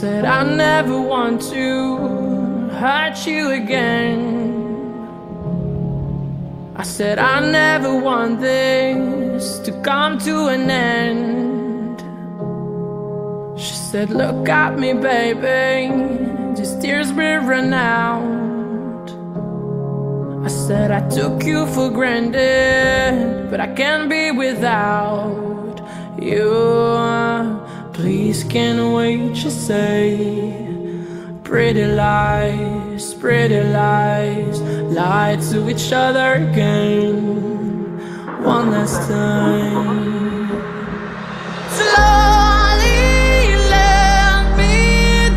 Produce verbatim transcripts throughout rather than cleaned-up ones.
said I never want to hurt you again. I said I never want this to come to an end. She said, look at me, baby, these tears will run out. I said I took you for granted, but I can't be without you. Please can't wait, you say. Pretty lies, pretty lies, lie to each other again, one last time. Slowly let me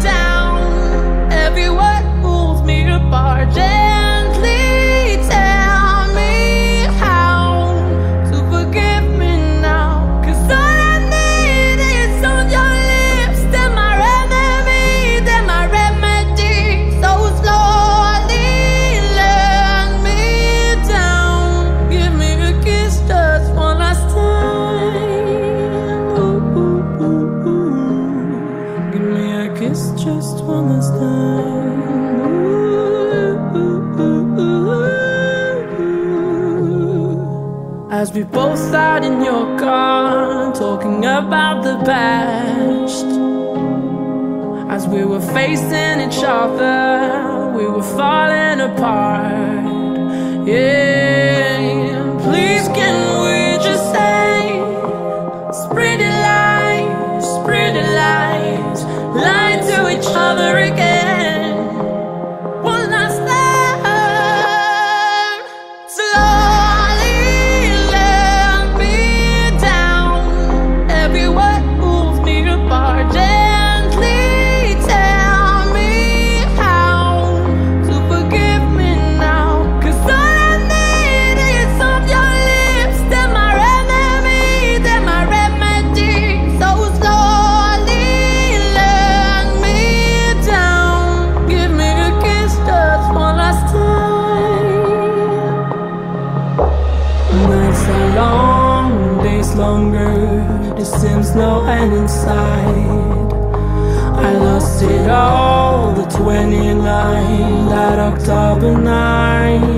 down, everywhere pulls me apart. Gently tell me how to forgive me now, 'cause I as we both sat in your car, talking about the past, as we were facing each other, we were falling apart. Yeah, please can we just say, pretty lies, pretty lies, lie to each other again. No end inside. I lost it all, the twenty-ninth, that October night.